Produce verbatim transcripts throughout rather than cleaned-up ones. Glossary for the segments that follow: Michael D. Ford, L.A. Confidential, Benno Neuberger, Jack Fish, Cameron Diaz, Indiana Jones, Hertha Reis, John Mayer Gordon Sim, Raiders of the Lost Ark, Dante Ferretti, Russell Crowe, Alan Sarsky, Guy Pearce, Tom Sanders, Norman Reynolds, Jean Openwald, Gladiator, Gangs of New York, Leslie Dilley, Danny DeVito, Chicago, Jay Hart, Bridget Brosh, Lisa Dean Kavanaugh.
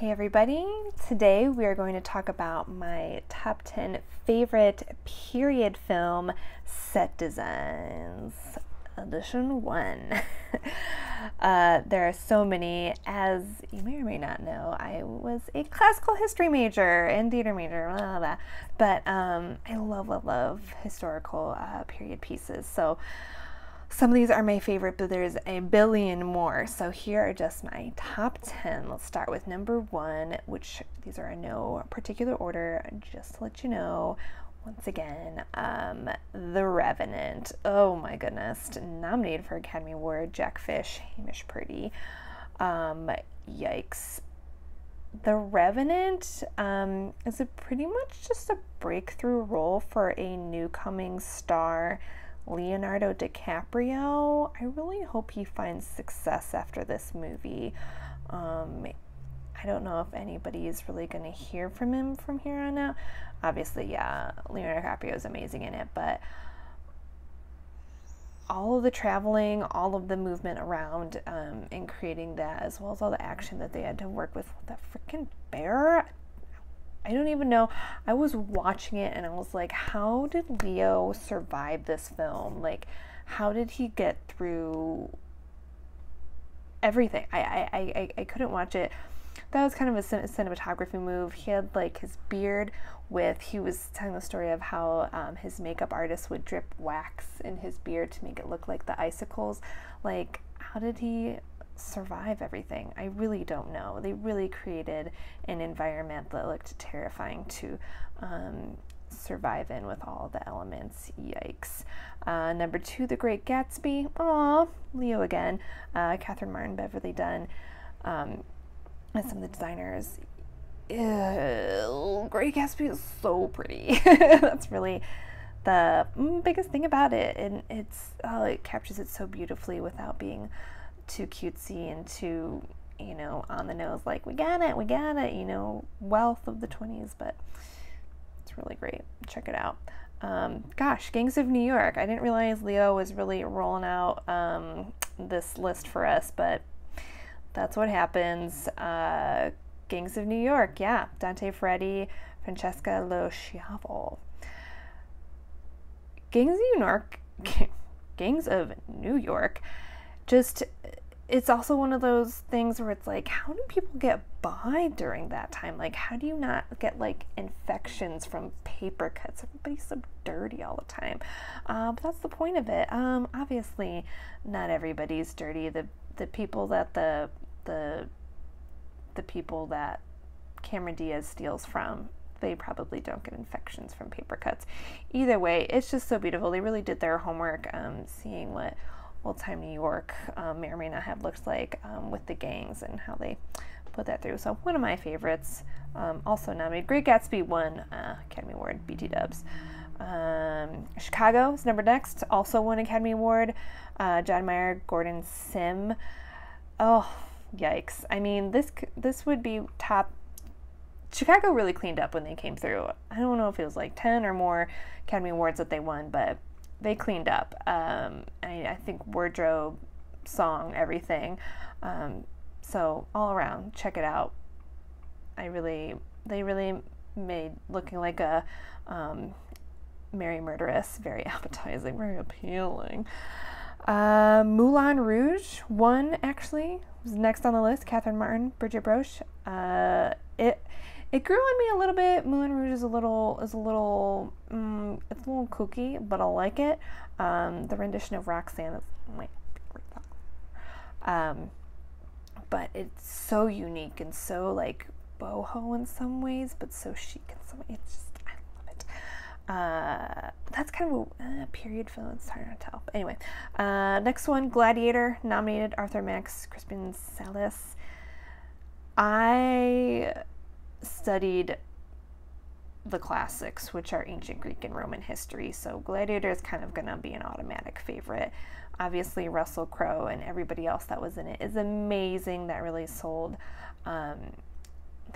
Hey everybody, today we are going to talk about my top ten favorite period film set designs, edition one. uh, there are so many. As you may or may not know, I was a classical history major and theater major, blah, blah, blah. But um, I love, love, love historical uh, period pieces. So some of these are my favorite, but there's a billion more. So here are just my top ten. Let's start with number one, which these are in no particular order, just to let you know. Once again, um, The Revenant. Oh my goodness. Nominated for Academy Award, Jack Fish, Hamish Purdy. Um, yikes. The Revenant um, is a pretty much just a breakthrough role for a new coming star, Leonardo DiCaprio. I really hope he finds success after this movie. Um, I don't know if anybody is really going to hear from him from here on out. Obviously, yeah, Leonardo DiCaprio is amazing in it, but all of the traveling, all of the movement around um, and creating that, as well as all the action that they had to work with, with that freaking bear. I don't even know. I was watching it and I was like, how did Leo survive this film? Like, how did he get through everything? I I, I, I couldn't watch it. That was kind of a cinematography move. He had like his beard with, he was telling the story of how um, his makeup artist would drip wax in his beard to make it look like the icicles. Like, how did he survive everything? I really don't know. They really created an environment that looked terrifying to um, survive in with all the elements. Yikes. Uh, number two, The Great Gatsby. Aww, Leo again. Uh, Catherine Martin, Beverly Dunn, um, and some of the designers. Ew, Great Gatsby is so pretty. That's really the biggest thing about it, and it's oh, it captures it so beautifully without being too cutesy and too, you know, on the nose, like, we got it, we got it, you know, wealth of the twenties, but it's really great. Check it out. Um, gosh, Gangs of New York. I didn't realize Leo was really rolling out um, this list for us, but that's what happens. Uh, Gangs of New York, yeah. Dante Ferretti, Francesca Lo Schiavo. Gangs of New York, Gangs of New York, just, it's also one of those things where it's like, how do people get by during that time? Like, how do you not get like infections from paper cuts? Everybody's so dirty all the time. Uh, but that's the point of it. Um, obviously, not everybody's dirty. The the people that the the the people that Cameron Diaz steals from, they probably don't get infections from paper cuts. Either way, it's just so beautiful. They really did their homework, um, seeing what old-time New York um, may or may not have looked like um, with the gangs and how they put that through. So one of my favorites, um, also nominated. Great Gatsby won uh, Academy Award, B T Dubs. Um, Chicago is number next, also won Academy Award. Uh, John Mayer Gordon Sim. Oh, yikes. I mean, this this would be top. Chicago really cleaned up when they came through. I don't know if it was like ten or more Academy Awards that they won, but they cleaned up. Um, I, I think wardrobe, song, everything. Um, so all around, check it out. I really, they really made looking like a um, merry murderess very appetizing, very appealing. Uh, Moulin Rouge, one actually was next on the list. Catherine Martin, Bridget Brosh. Uh, it. It grew on me a little bit. Moulin Rouge is a little, is a little, um, it's a little kooky, but I like it. Um, the rendition of Roxanne is my favorite song. Um, but it's so unique and so like boho in some ways, but so chic in some ways. It's just, I love it. Uh, that's kind of a uh, period film. It's hard to tell. But anyway, uh, next one, Gladiator, nominated Arthur Max, Crispin Salis. I studied the classics, which are ancient Greek and Roman history, so Gladiator is kind of gonna be an automatic favorite. Obviously, Russell Crowe and everybody else that was in it is amazing. That really sold um,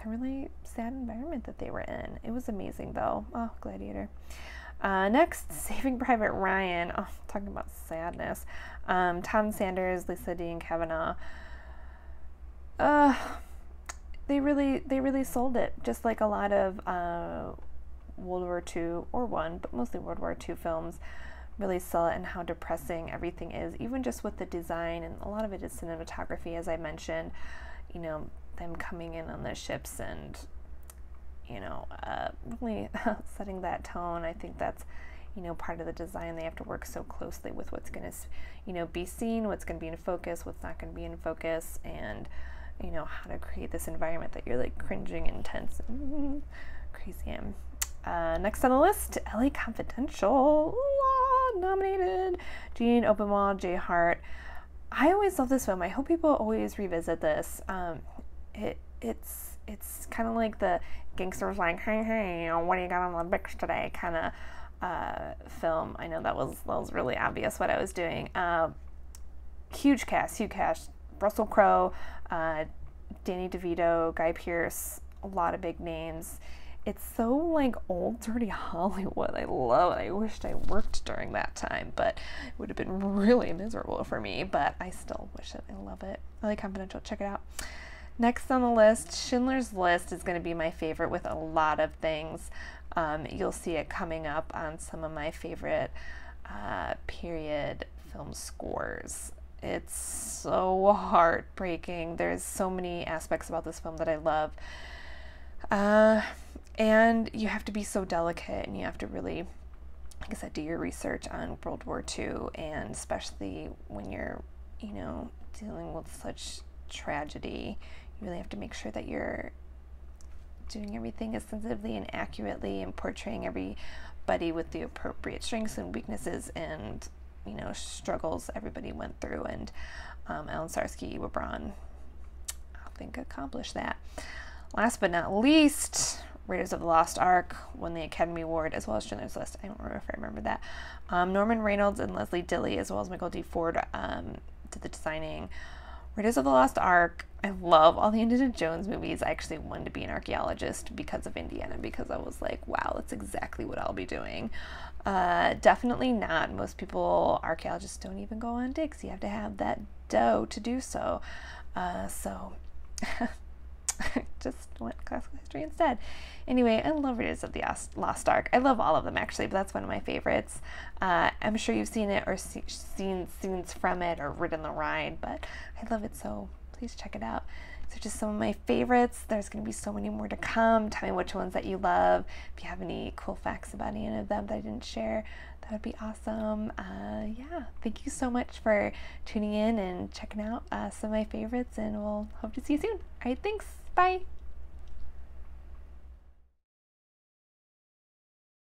the really sad environment that they were in. It was amazing, though. Oh, Gladiator. Uh, next, Saving Private Ryan. Oh, talking about sadness. Um, Tom Sanders, Lisa Dean Kavanaugh. Uh, they really they really sold it, just like a lot of uh, World War Two or one, but mostly World War Two films really sell it, and how depressing everything is, even just with the design, and a lot of it is cinematography, as I mentioned, you know, them coming in on the ships and, you know, uh, really setting that tone. I think that's, you know, part of the design. They have to work so closely with what's going to, you know, be seen, what's going to be in focus, what's not going to be in focus, and, you know, how to create this environment that you're like cringing and tense. Crazy am. Uh, next on the list, L A. Confidential, Law, nominated, Jean Openwald, Jay Hart. I always love this film. I hope people always revisit this. Um, it it's it's kind of like the gangsters like, hey hey, what do you got on the bitch today? Kind of. Uh, film. I know that was that was really obvious what I was doing. Uh, huge cast, huge cast. Russell Crowe, uh, Danny DeVito, Guy Pearce, a lot of big names. It's so like old, dirty Hollywood. I love it. I wished I worked during that time, but it would have been really miserable for me. But I still wish it. I love it. L A Confidential. Check it out. Next on the list, Schindler's List is going to be my favorite with a lot of things. Um, you'll see it coming up on some of my favorite uh, period film scores. It's so heartbreaking. There's so many aspects about this film that I love. Uh, and you have to be so delicate, and you have to really, like I said, do your research on World War Two, and especially when you're, you know, dealing with such tragedy, you really have to make sure that you're doing everything as sensitively and accurately, and portraying everybody with the appropriate strengths and weaknesses, and, you know, struggles everybody went through. And um, Alan Sarsky, Wilbron, I think, accomplished that. Last but not least, Raiders of the Lost Ark won the Academy Award, as well as Schindler's List. I don't remember if I remember that. Um, Norman Reynolds and Leslie Dilley, as well as Michael D. Ford, um, did the designing. Raiders of the Lost Ark. I love all the Indiana Jones movies. I actually wanted to be an archaeologist because of Indiana, because I was like, wow, that's exactly what I'll be doing. Uh, definitely not. Most people, archaeologists, don't even go on digs. You have to have that dough to do so. Uh, so I just went classical history instead. Anyway, I love Raiders of the Lost Ark. I love all of them, actually, but that's one of my favorites. Uh, I'm sure you've seen it, or see, seen scenes from it, or ridden the ride, but I love it, so please check it out. So just some of my favorites. There's going to be so many more to come. Tell me which ones that you love. If you have any cool facts about any of them that I didn't share, that would be awesome. Uh, yeah, thank you so much for tuning in and checking out uh, some of my favorites, and we'll hope to see you soon. All right, thanks. Bye.